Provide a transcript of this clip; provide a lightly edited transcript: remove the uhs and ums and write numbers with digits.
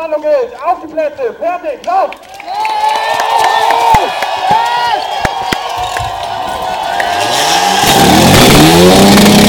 Geht, auf die Plätze, fertig, los! Yes! Yes!